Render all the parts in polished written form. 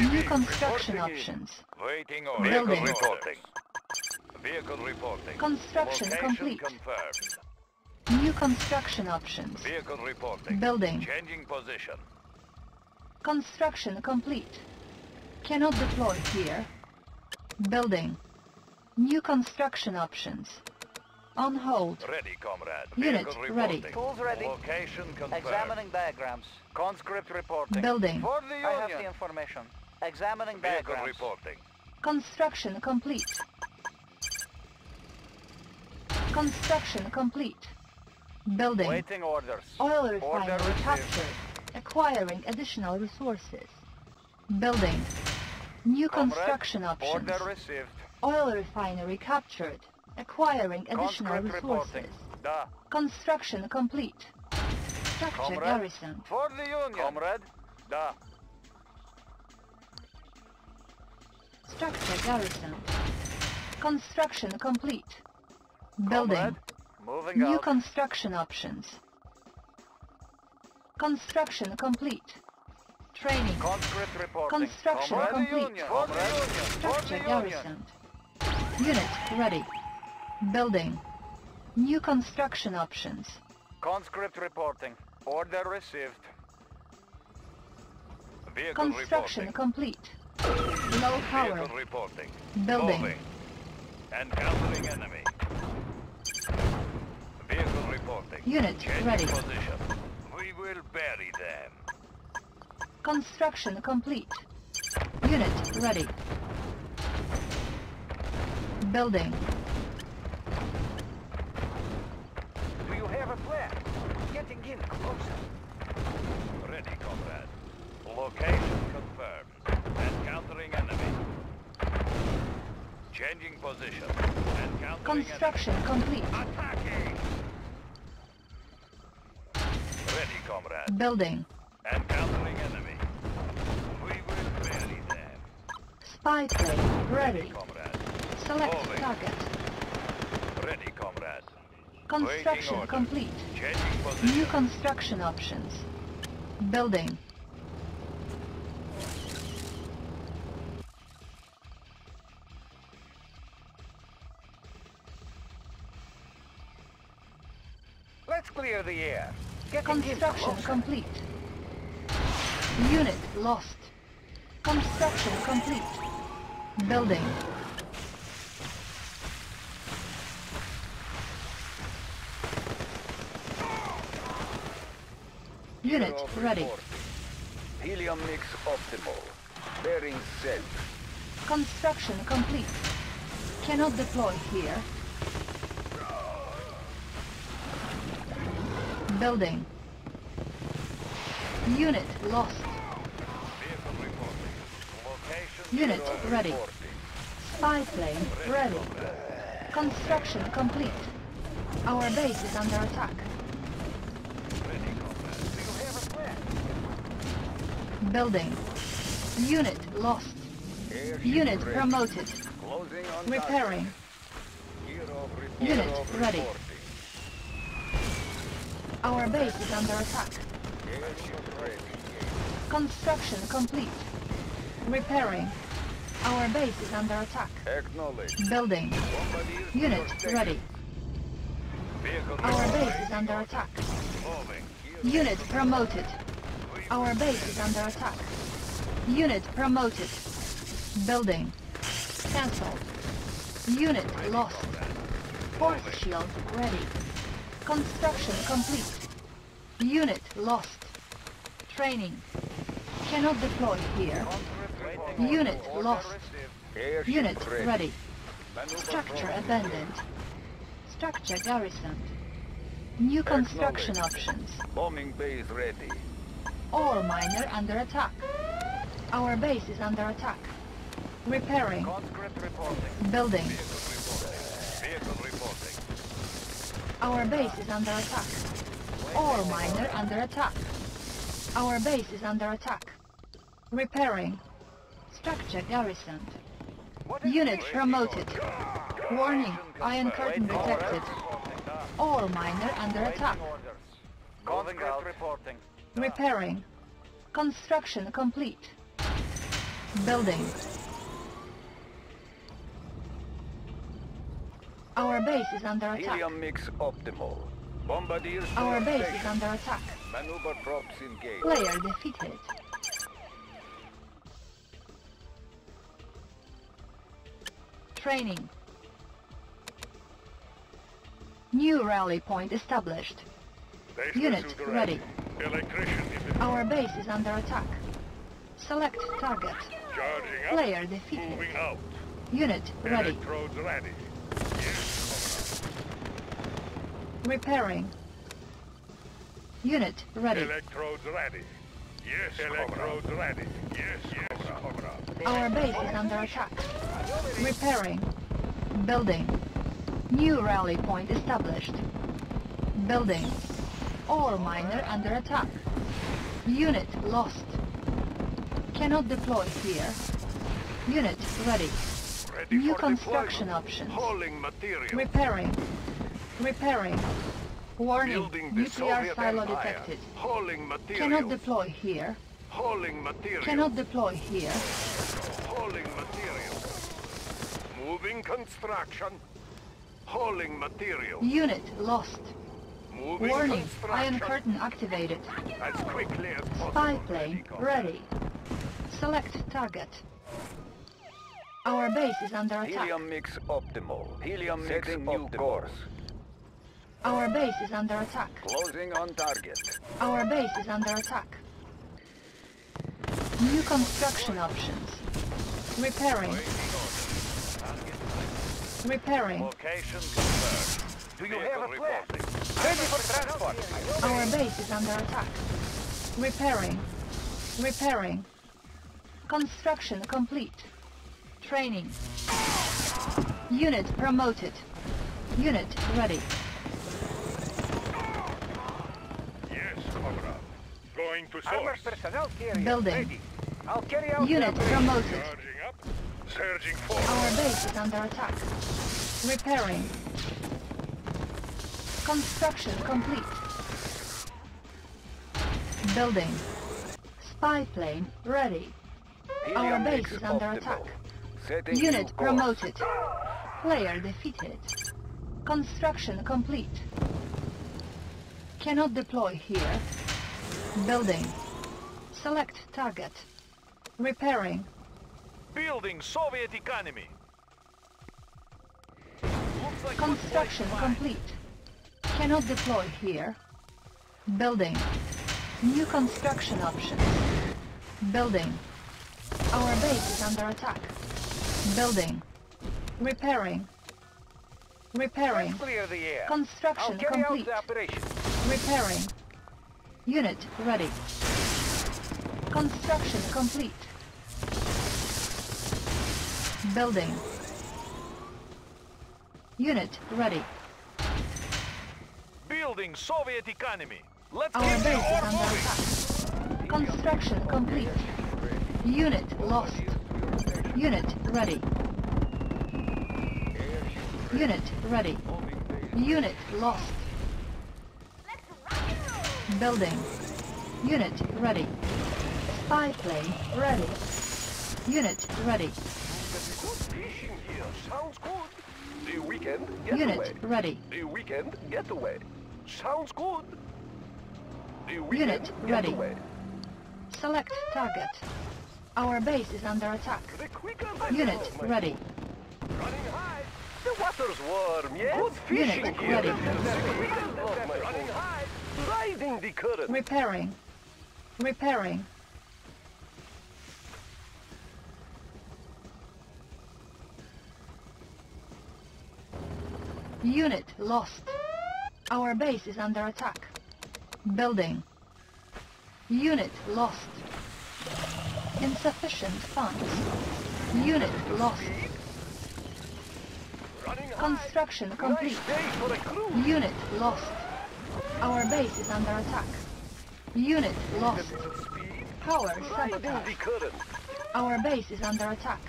New construction options. Building. Vehicle reporting. Construction complete. Confirmed. New construction options. Vehicle reporting. Building. Changing position. Construction complete. Cannot deploy here. Building. New construction options. On hold. Ready, comrade. Unit ready. Tools ready. Location confirmed. Examining diagrams. Conscript reporting. Building. For the Union. I have the information. Examining diagrams. Reporting. Construction complete. Construction complete. Building. Waiting orders. Oil refinery captured. Acquiring additional resources. Building. New construction options. Order received. Oil refinery captured. Acquiring additional resources. Construction complete. Structure garrison. For the Union. Comrade. Da. Structure garrison. Construction complete. Building. Moving out. New construction options. Construction complete. Training. Construction complete. Structure garrison. Unit ready. Building. New construction options. Conscript reporting. Order received. Vehicle construction reporting. Complete. Low power. Reporting. Building. Moving. Encountering enemy. Vehicle reporting. Unit changing ready. Position. We will bury them. Construction complete. Unit ready. Building. Getting in closer. Ready, comrade. Location confirmed. Encountering enemy. Changing position. Encountering construction enemy. Complete. Attacking. Ready, comrade. Building. Encountering enemy. We will bury them. Spy plane ready. Ready, comrade. Select moving. Target. Ready, comrade. Construction complete. New construction options. Building. Let's clear the air. Construction complete. Unit lost. Construction complete. Building. Unit ready. Helium mix optimal. Bearing set. Construction complete. Cannot deploy here. Building. Unit lost. Unit ready. Spy plane ready. Construction complete. Our base is under attack. Building. Unit lost. Unit promoted. Repairing. Unit ready. Our base is under attack. Construction complete. Repairing. Our base is under attack. Building. Unit ready. Our base is under attack. Unit promoted. Our base is under attack. Unit promoted. Building. Cancelled. Unit lost. Force shield ready. Construction complete. Unit lost. Training. Cannot deploy here. Unit lost. Unit ready. Structure abandoned. Structure garrisoned. New construction options. Bombing base ready. All miner under attack. Our base is under attack. Repairing. Building. Our base is under attack. All miner under attack. Our base is under attack. Repairing. Structure garrisoned. Unit promoted. Warning. Iron curtain detected. all miner under attack. Reporting. Repairing. Construction complete. Building. Our base is under attack. Helium mix optimal. Bombardiers. Our base station. Is under attack. Maneuver props engaged. Player defeated. Training. New rally point established. Base unit ready. Our base is under attack. Select target. Charging player up, defeated. Moving out. Unit ready. Electrodes ready. Yes. Repairing. Unit ready. Electrodes ready. Yes. Electrodes ready. Yes. Yes. Our base is under attack. Repairing. Building. New rally point established. Building. Ore miner under attack. Unit lost. Cannot deploy here. Unit ready. New construction options. Repairing. Repairing. Warning. Nuclear silo detected. Cannot deploy here. Cannot deploy here. Hauling material. Moving construction. Hauling material. Unit lost. Moving. Warning, Iron Curtain activated. As quickly as possible. Spy plane ready. Select target. Our base is under attack. Helium mix optimal. Helium mix new course. Our base is under attack. Closing on target. Our base is under attack. New construction options. Repairing. Repairing. Location confirmed. Do you have a plan? Ready for transport. Our base is under attack. Repairing. Repairing. Construction complete. Training. Unit promoted. Unit ready. Yes, comrade. Going to source. Building. I'll carry out unit promoted. Charging up. Surging forward. Our base is under attack. Repairing. Construction complete. Building. Spy plane ready. Our base is under attack. Unit promoted. Player defeated. Construction complete. Cannot deploy here. Building. Select target. Repairing. Building Soviet economy. Construction complete. Cannot deploy here. Building. New construction options. Building. Our base is under attack. Building. Repairing. Repairing. Clear the air. Construction complete. Repairing. Unit ready. Construction complete. Building. Unit ready. Building Soviet economy. Let's get the order moving. Construction complete. Unit lost. Unit ready. Unit ready. Unit lost. Building. Unit ready. Spy plane ready. Unit ready. Fishing here sounds good. The weekend getaway. Unit ready. The weekend getaway. Sounds good. Unit ready. Away. Select target. Our base is under attack. Unit ready. Running high. The water's warm, yes? Good fishing. Unit here. Ready. Running high. Riding the current. Repairing. Repairing. Unit lost. Our base is under attack. Building. Unit lost. Insufficient funds. Unit lost. Construction complete. Unit lost. Our base is under attack. Unit lost. Power sabotage. Our base is under attack.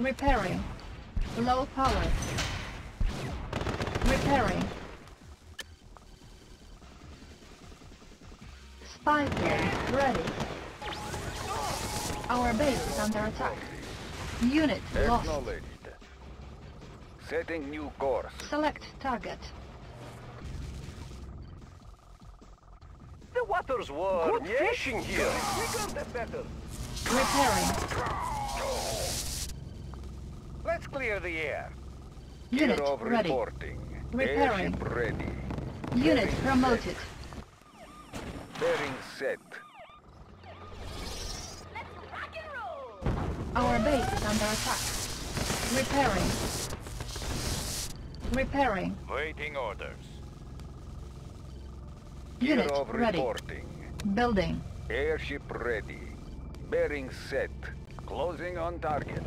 Repairing. Low power. Repairing. Fighter ready. Our base is under attack. Unit lost. Acknowledged. Setting new course. Select target. The water's warm. Good fishing here. Bigger the better. Repairing. Let's clear the air. Unit ready. Reporting. Repairing. Airship ready. Unit bearing promoted. Set. Bearing set. Let's rock and roll. Our base is under attack. Repairing. Repairing. Waiting orders. Unit ready. Reporting. Building. Airship ready. Bearing set. Closing on target.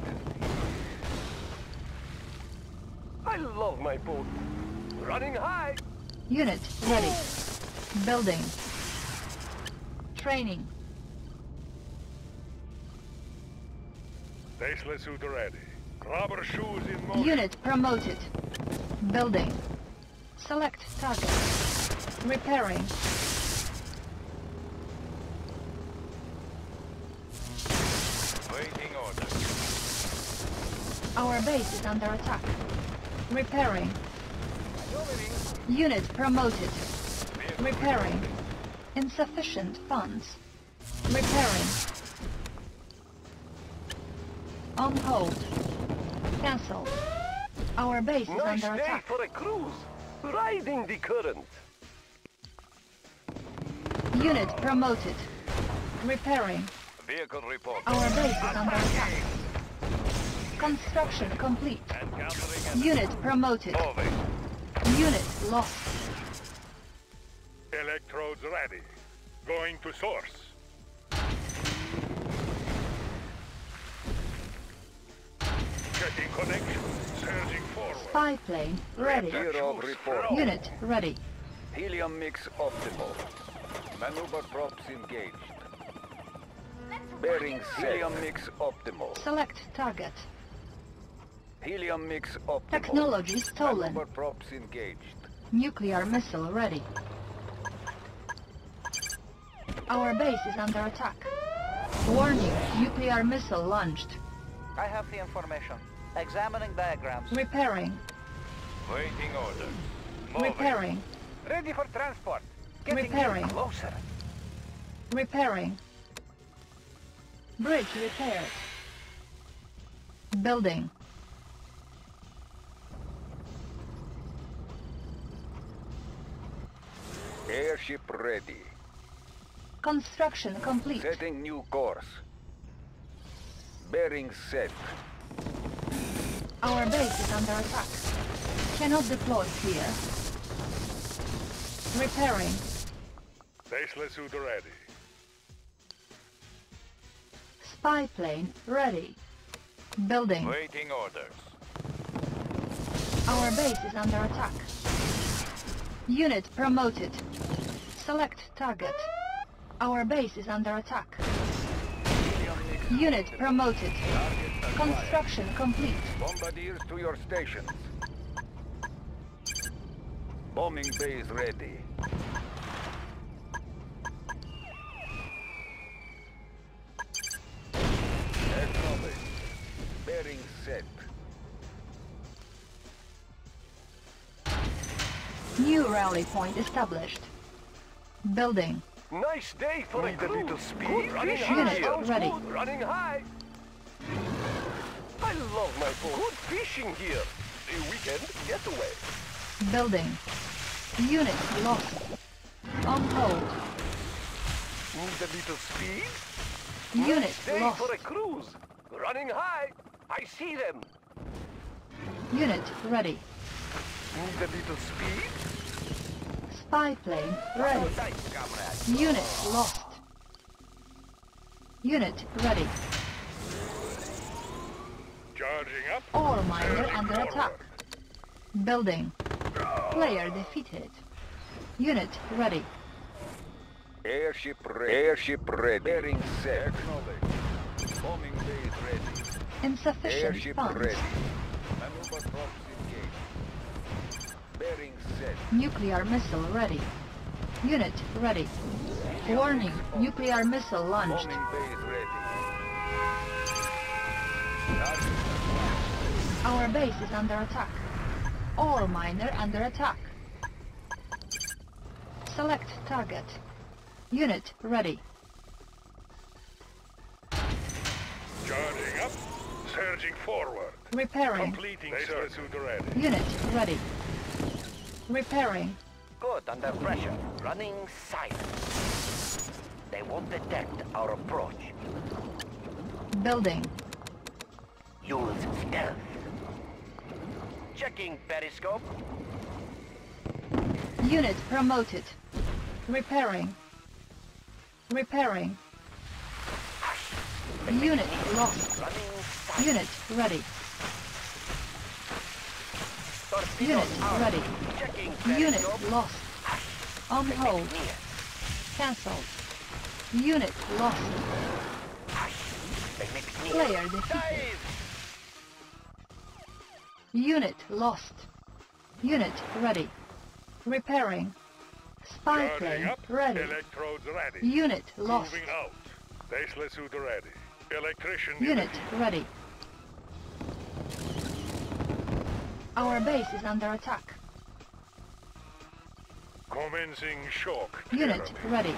I love my boat. Running high. Unit ready. Building. Training. Faceless suit ready. Rubber shoes in motion. Unit promoted. Building. Select target. Repairing. Waiting order. Our base is under attack. Repairing. Unit promoted. Repairing. Insufficient funds. Repairing. On hold. Cancel. Our base is under attack. Nice day for a cruise. Riding the current. Unit promoted. Repairing. Vehicle report. Our base is under attack. Construction complete. Unit promoted. Moving. Unit lost. Electrodes ready. Going to source. Getting connection. Surging forward. Spy plane ready. Unit ready. Helium mix optimal. Maneuver props engaged. Bearing set. Helium mix optimal. Select target. Helium mix optimal. Technology stolen. Maneuver props engaged. Nuclear missile ready. Our base is under attack. Warning, nuclear missile launched. I have the information. Examining diagrams. Repairing. Waiting orders. Moving. Repairing. Ready for transport. Getting repairing. Closer. Repairing. Bridge repaired. Building. Airship ready. Construction complete. Setting new course. Bearing set. Our base is under attack. Cannot deploy here. Repairing. Baseless suit ready. Spy plane ready. Building. Waiting orders. Our base is under attack. Unit promoted. Select target. Our base is under attack. Unit promoted. Construction complete. Bombardiers to your stations. Bombing base ready. Acknowledged. Bearing set. New rally point established. Building. Nice day for a little speed. Running high. Ready. Running high. I love my boat. Good fishing here. A weekend getaway. Building. Unit lost. On hold. Need a little speed. Unit nice day lost. For a cruise. Running high. I see them. Unit ready. Need a little speed. Spy plane ready. Unit lost. Unit ready. Charging up. Ore miner under attack. Building. Player defeated. Unit ready. Airship ready. Airship ready. Bearing set. Bombing base ready. Insufficient airship funds. Ready. Maneuver props engaged. Bearing set. Nuclear missile ready. Unit ready. Warning, nuclear missile launched. Our base is under attack. All miner under attack. Select target. Unit ready. Charging up. Surging forward. Repairing. Completing surge. Unit ready. Repairing. Good, under pressure. Running silent. They won't detect our approach. Building. Use stealth. Checking periscope. Unit promoted. Repairing. Repairing. Unit lost. Unit ready. Unit ready. Unit lost. On hold. Cancelled. Unit lost. Player defeated. Unit lost. Unit ready. Repairing. Spy plane ready. Ready. Unit lost. Out. Baseless suit ready. Electrician unit ready. Our base is under attack. Commencing shock. Unit ready.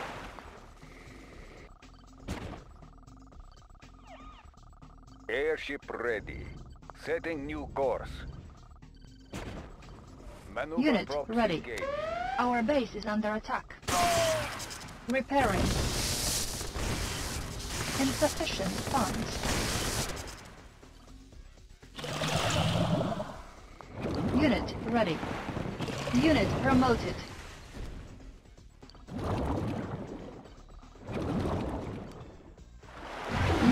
Airship ready. Setting new course. Maneuver unit ready. Engaged. Our base is under attack. Repairing. Insufficient funds. Unit ready. Unit promoted.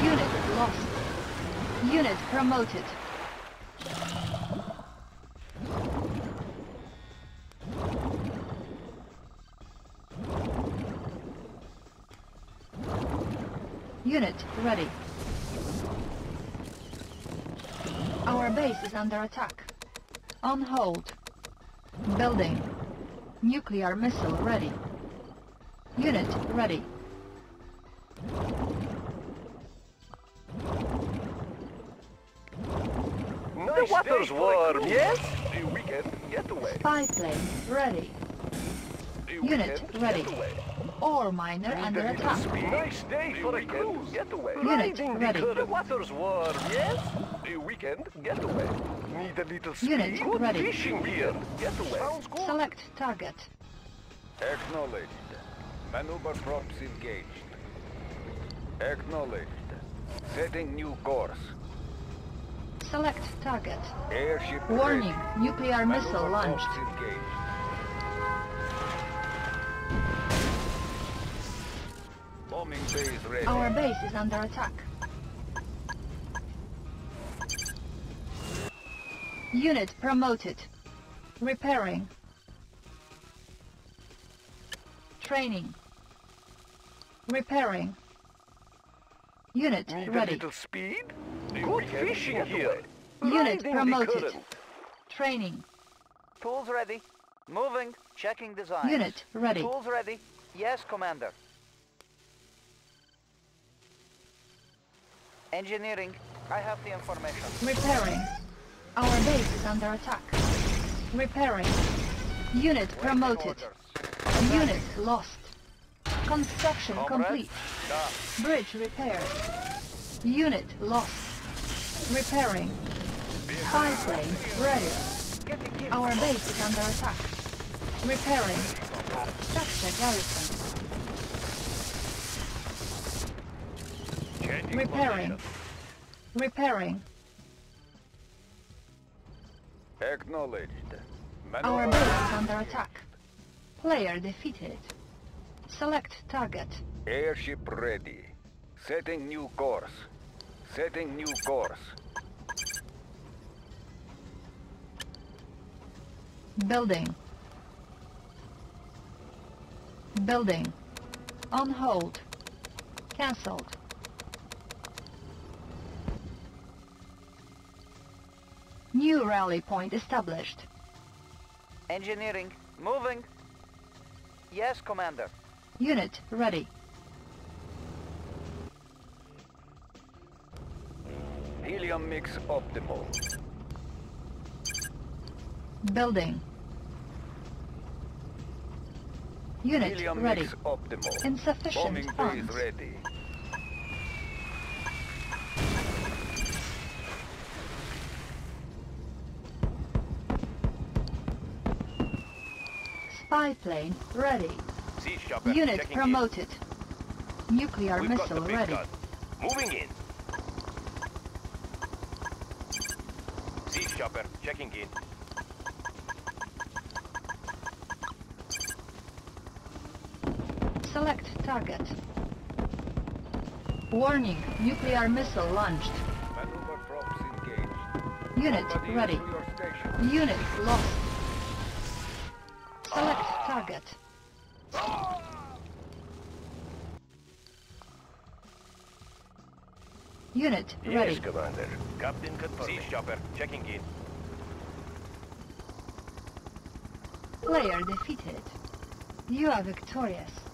Unit lost. Unit promoted. Unit ready. Our base is under attack. On hold. Building. Nuclear missile ready. Unit ready. The water's warm, yes? The weekend getaway. Spy plane ready. Unit ready. Ore miner under attack. Nice day for a cruise. Getaway. Unit ready. The water's warm, yes? The weekend getaway. Need a little speed. Unit ready. Fishing gear. Getaway. Select target. Acknowledged. Maneuver props engaged. Acknowledged. Setting new course. Select target. Airship warning. Ready. Nuclear maneuver missile launched. Engaged. Base ready. Our base is under attack. Unit promoted. Repairing. Training. Repairing. Unit ready. Little speed? Good fishing here. Unit promoted. Training. Tools ready. Moving. Checking design. Unit ready. Tools ready. Yes, Commander. Engineering, I have the information. Repairing. Our base is under attack. Repairing. Unit promoted. Unit lost. Construction complete. Bridge repaired. Unit lost. Repairing. Spy plane ready. Our base is under attack. Repairing. Structure garrison. Repairing. Repairing. Acknowledged. Our base is under attack. Player defeated. Select target. Airship ready. Setting new course. Setting new course. Building. Building. On hold. Cancelled. New rally point established. Engineering, moving. Yes, Commander. Unit ready. Area mix optimal. Building. Unit Area ready. Mix optimal. Insufficient bombing funds. Base ready. Spy plane ready. Shopper, unit promoted. In. Nuclear We've missile ready. Gun. Moving in. Sea Shopper checking in. Select target. Warning, nuclear missile launched. Maneuver props engaged. Unit Somebody ready. Unit lost. Select target. Unit ready. Yes, Commander. Captain confirming. Sea Shopper checking in. Player defeated. You are victorious.